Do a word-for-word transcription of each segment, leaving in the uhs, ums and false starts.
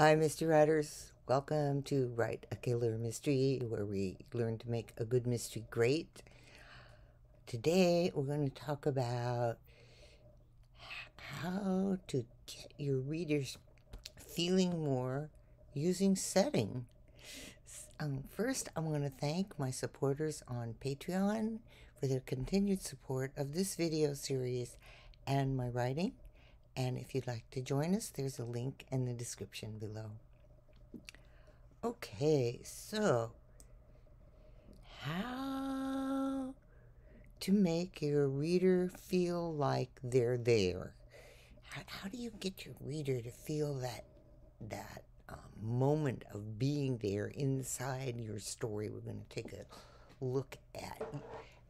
Hi, mystery writers. Welcome to Write A Killer Mystery, where we learn to make a good mystery great. Today, we're going to talk about how to get your readers feeling more using setting. Um, first, I want to thank my supporters on Patreon for their continued support of this video series and my writing. And if you'd like to join us, there's a link in the description below. Okay, so how to make your reader feel like they're there. How, how do you get your reader to feel that, that um, moment of being there inside your story? We're going to take a look at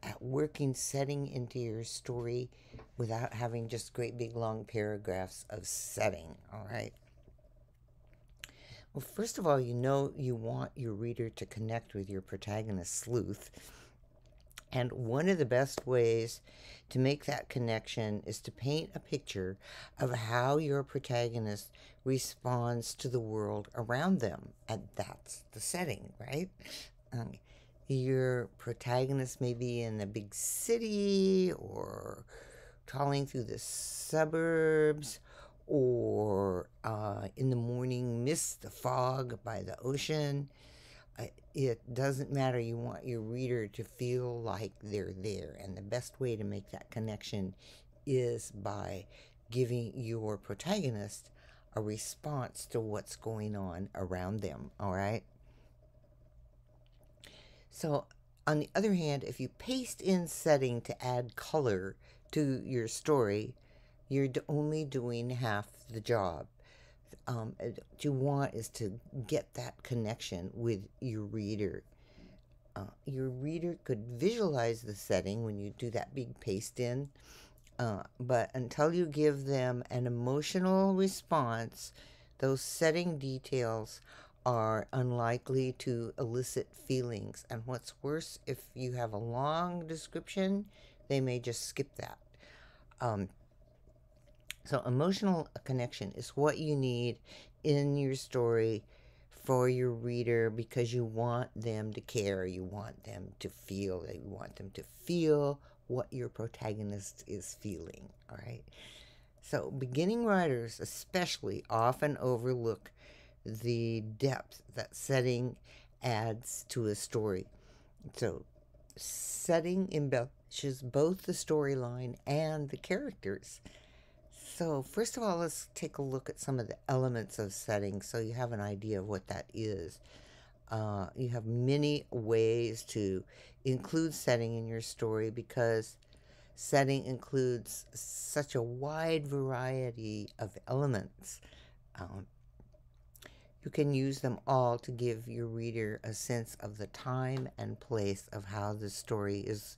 at working setting into your story without having just great big long paragraphs of setting, all right? Well, first of all, you know you want your reader to connect with your protagonist, Sleuth. And one of the best ways to make that connection is to paint a picture of how your protagonist responds to the world around them. And that's the setting, right? Um, Your protagonist may be in a big city or trawling through the suburbs or uh, in the morning mist, the fog by the ocean. Uh, it doesn't matter. You want your reader to feel like they're there. And the best way to make that connection is by giving your protagonist a response to what's going on around them. All right. So, on the other hand, if you paste in setting to add color to your story, you're only doing half the job. Um, what you want is to get that connection with your reader. Uh, your reader could visualize the setting when you do that big paste in, uh, but until you give them an emotional response, those setting details are unlikely to elicit feelings. And what's worse, if you have a long description, they may just skip that. Um, so emotional connection is what you need in your story for your reader, because you want them to care, you want them to feel, you want them to feel what your protagonist is feeling, all right? So beginning writers especially often overlook the depth that setting adds to a story. So setting embellishes both the storyline and the characters. So first of all, let's take a look at some of the elements of setting so you have an idea of what that is. Uh, you have many ways to include setting in your story because setting includes such a wide variety of elements. Um, You can use them all to give your reader a sense of the time and place of how the story is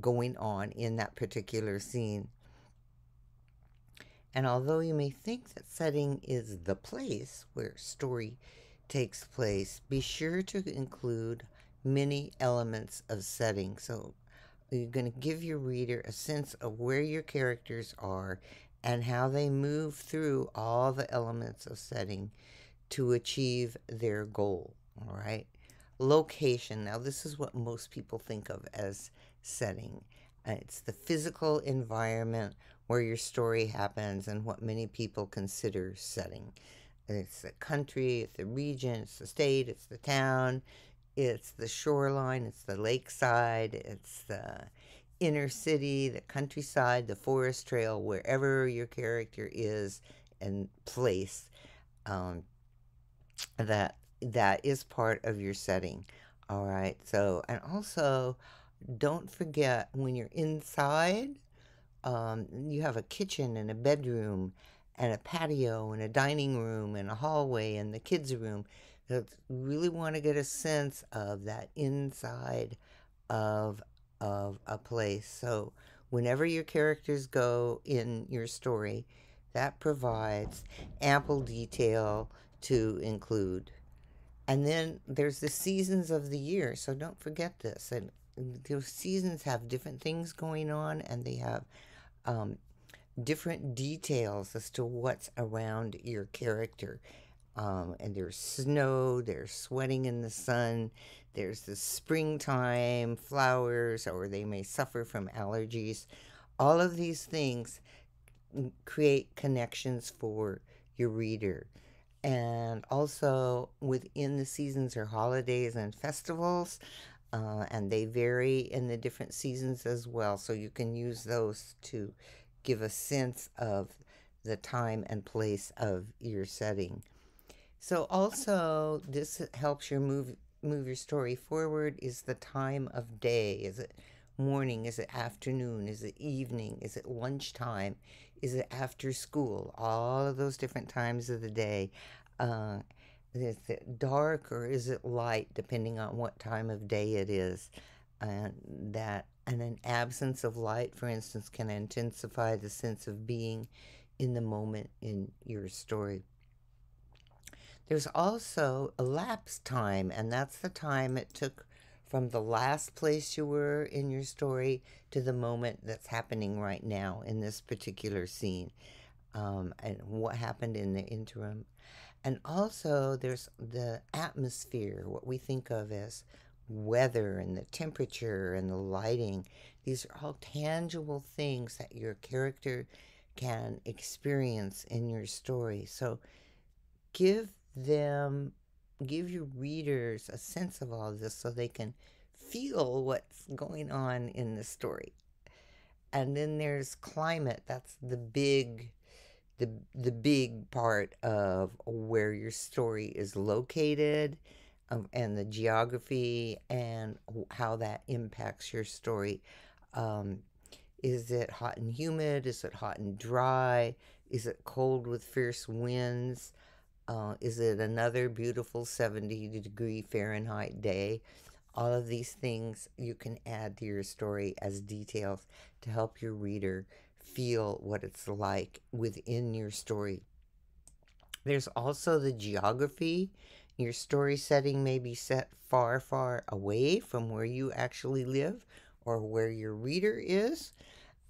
going on in that particular scene. And although you may think that setting is the place where story takes place, be sure to include many elements of setting. So you're going to give your reader a sense of where your characters are and how they move through all the elements of setting to achieve their goal, all right? Location, now this is what most people think of as setting. It's the physical environment where your story happens and what many people consider setting. It's the country, it's the region, it's the state, it's the town, it's the shoreline, it's the lakeside, it's the inner city, the countryside, the forest trail, wherever your character is and place. Um, that that is part of your setting, all right? So, and also don't forget when you're inside, um, you have a kitchen and a bedroom and a patio and a dining room and a hallway and the kids' room. You really want to get a sense of that inside of of a place. So whenever your characters go in your story, that provides ample detail to include. And then there's the seasons of the year, so don't forget this. And those seasons have different things going on, and they have um, different details as to what's around your character. Um, and there's snow, there's sweating in the sun, there's the springtime flowers, or they may suffer from allergies. All of these things create connections for your reader. And also within the seasons are holidays and festivals, uh, and they vary in the different seasons as well. So you can use those to give a sense of the time and place of your setting. So also this helps your move, move your story forward is the time of day. Is it morning? Is it afternoon? Is it evening? Is it lunchtime? Is it after school? All of those different times of the day. Uh, is it dark or is it light, depending on what time of day it is? And that, and an absence of light, for instance, can intensify the sense of being in the moment in your story. There's also elapsed time, and that's the time it took from the last place you were in your story to the moment that's happening right now in this particular scene, um, and what happened in the interim. And also there's the atmosphere, what we think of as weather and the temperature and the lighting. These are all tangible things that your character can experience in your story. So give them, give your readers a sense of all of this so they can feel what's going on in the story. And then there's climate. That's the big, the, the big part of where your story is located, um, and the geography and how that impacts your story. Um, is it hot and humid? Is it hot and dry? Is it cold with fierce winds? Uh, is it another beautiful seventy degree Fahrenheit day? All of these things you can add to your story as details to help your reader feel what it's like within your story. There's also the geography. Your story setting may be set far, far away from where you actually live or where your reader is,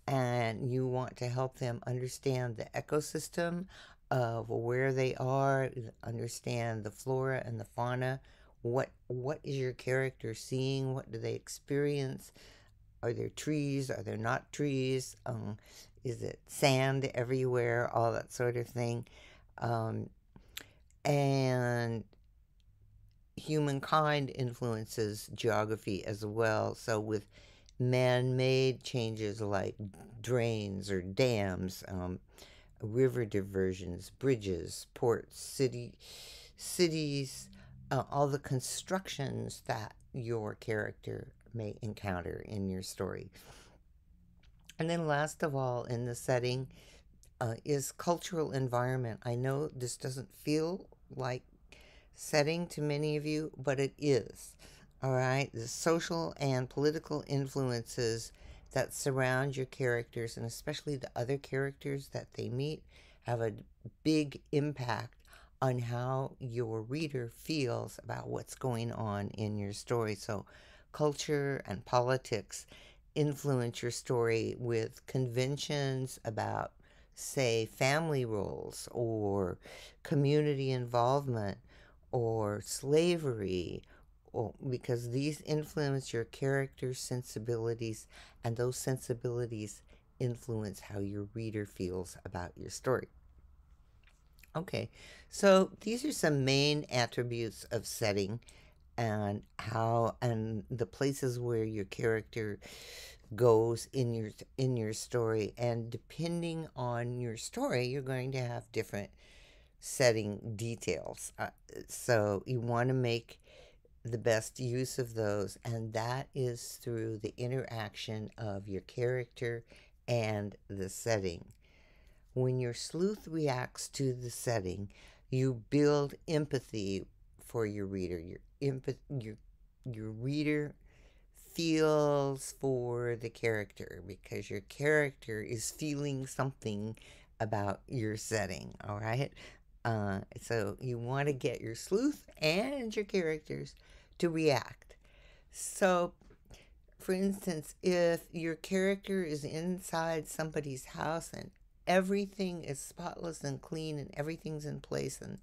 and you want to help them understand the ecosystem of where they are, understand the flora and the fauna. What what is your character seeing? What do they experience? Are there trees? Are there not trees? Um, is it sand everywhere? All that sort of thing. Um, and humankind influences geography as well. So with man-made changes like drains or dams, um, river diversions, bridges, ports, city, cities, uh, all the constructions that your character may encounter in your story. And then last of all in the setting uh, is cultural environment. I know this doesn't feel like setting to many of you, but it is. All right, the social and political influences that surround your characters, and especially the other characters that they meet, have a big impact on how your reader feels about what's going on in your story. So culture and politics influence your story with conventions about, say, family roles or community involvement or slavery, because these influence your character's sensibilities, and those sensibilities influence how your reader feels about your story. Okay, so these are some main attributes of setting and how and the places where your character goes in your in your story. And depending on your story, you're going to have different setting details. Uh, so you want to make the best use of those, and that is through the interaction of your character and the setting. When your sleuth reacts to the setting, you build empathy for your reader. Your, empath your, your reader feels for the character because your character is feeling something about your setting, all right? Uh, so you want to get your sleuth and your characters to react. So, for instance, if your character is inside somebody's house and everything is spotless and clean and everything's in place and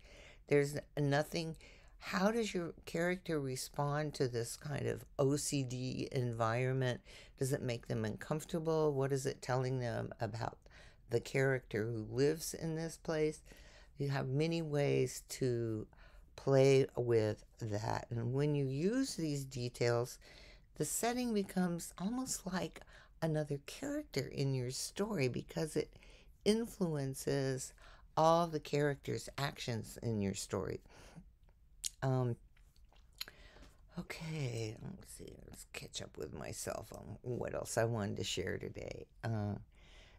There's nothing. How does your character respond to this kind of O C D environment? Does it make them uncomfortable? What is it telling them about the character who lives in this place? You have many ways to play with that. And when you use these details, the setting becomes almost like another character in your story because it influences all the characters' actions in your story. Um, okay, let's see. Let's catch up with myself on what else I wanted to share today. Uh,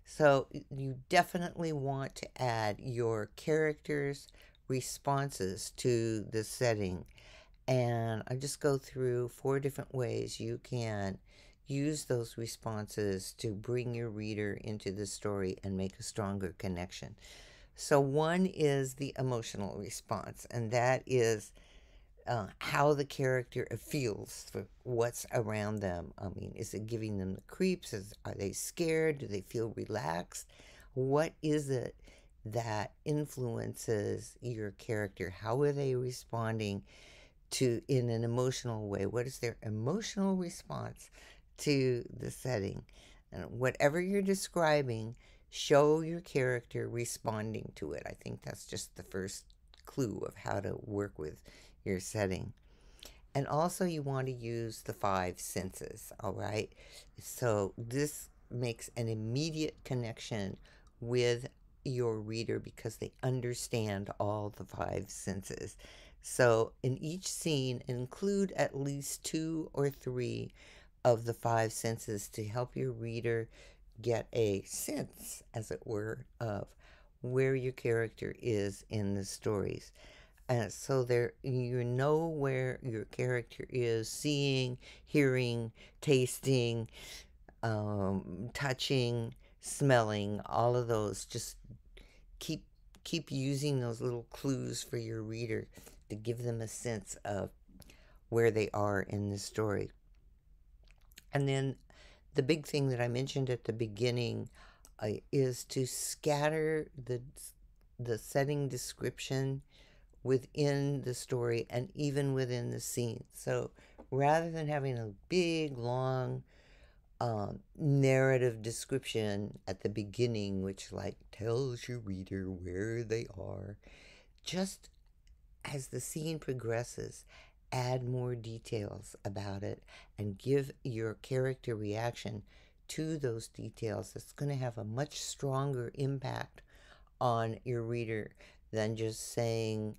so you definitely want to add your characters' responses to the setting. And I just go through four different ways you can use those responses to bring your reader into the story and make a stronger connection. So one is the emotional response, and that is uh, how the character feels for what's around them. I mean, is it giving them the creeps? Is, are they scared? Do they feel relaxed? What is it that influences your character? How are they responding to in an emotional way? What is their emotional response to the setting? And whatever you're describing, show your character responding to it. I think that's just the first clue of how to work with your setting. And also you want to use the five senses, all right? So this makes an immediate connection with your reader because they understand all the five senses. So in each scene, include at least two or three of the five senses to help your reader get a sense, as it were, of where your character is in the stories. And uh, so there, you know where your character is seeing, hearing, tasting, um, touching, smelling, all of those. Just keep keep using those little clues for your reader to give them a sense of where they are in the story. And then the big thing that I mentioned at the beginning uh, is to scatter the, the setting description within the story and even within the scene. So rather than having a big, long um, narrative description at the beginning, which like tells your reader where they are, just as the scene progresses, add more details about it and give your character reaction to those details. It's going to have a much stronger impact on your reader than just saying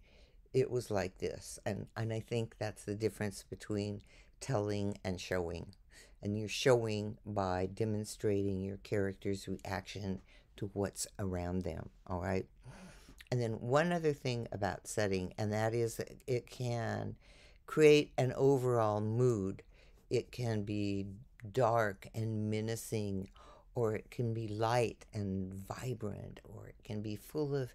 it was like this. And, and I think that's the difference between telling and showing. And you're showing by demonstrating your character's reaction to what's around them, all right? And then one other thing about setting, and that is that it can create an overall mood. It can be dark and menacing, or it can be light and vibrant, or it can be full of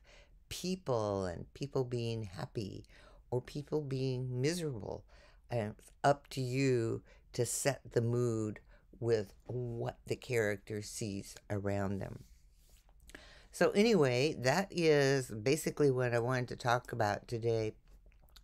people and people being happy or people being miserable. And it's up to you to set the mood with what the character sees around them. So anyway, that is basically what I wanted to talk about today.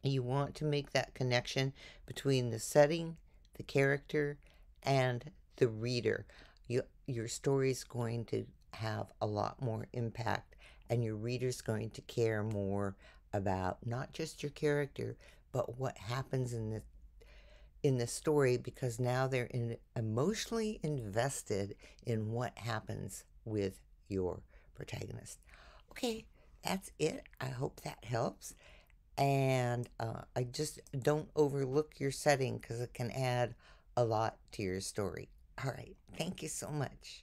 You want to make that connection between the setting, the character, and the reader. You, your story's going to have a lot more impact, and your reader's going to care more about not just your character, but what happens in the, in the story, because now they're in, emotionally invested in what happens with your protagonist. Okay, that's it. I hope that helps. And uh, I just don't overlook your setting because it can add a lot to your story. All right. Thank you so much.